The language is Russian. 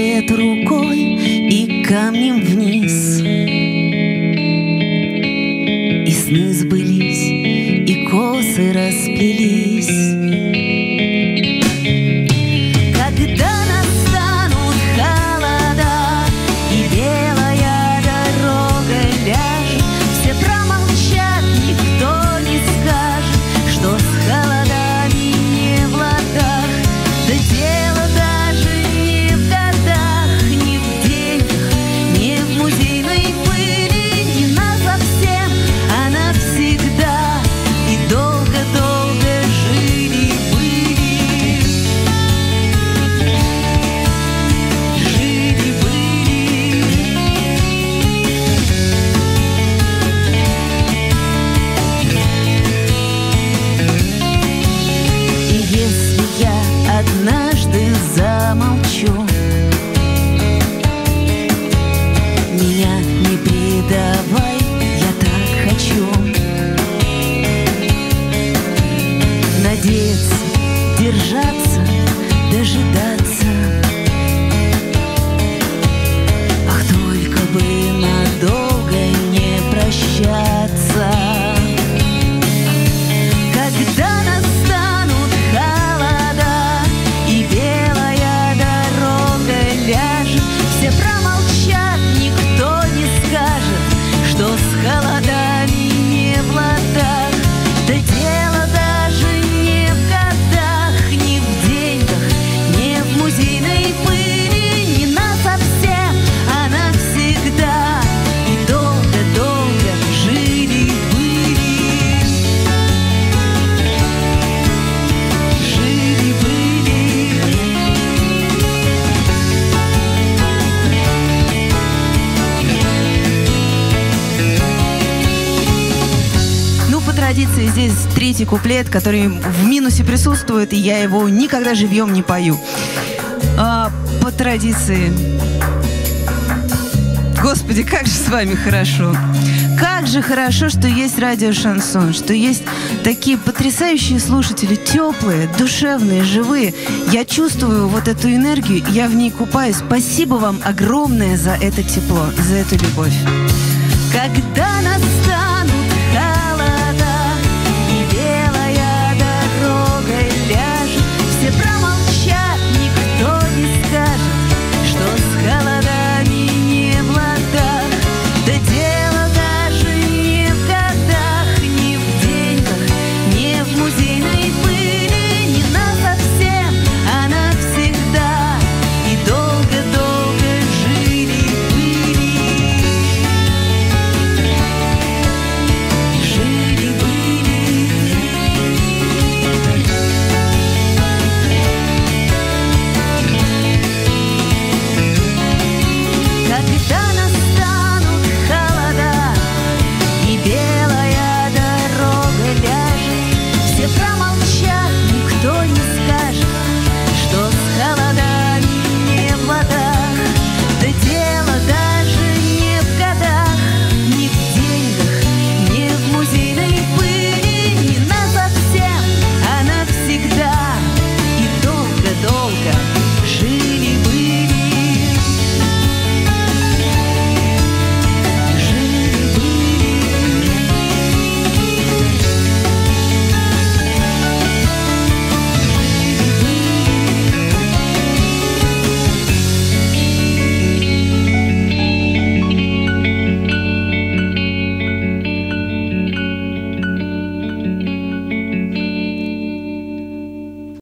след рукой и камнем вниз. И сны сбылись, и косы расплелись. Здесь третий куплет, который в минусе присутствует, и я его никогда живьем не пою. По традиции. Господи, как же с вами хорошо. Как же хорошо, что есть радио «Шансон», что есть такие потрясающие слушатели, теплые, душевные, живые. Я чувствую вот эту энергию, я в ней купаюсь. Спасибо вам огромное за это тепло, за эту любовь. Когда настанут Dana.